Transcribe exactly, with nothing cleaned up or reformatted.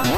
You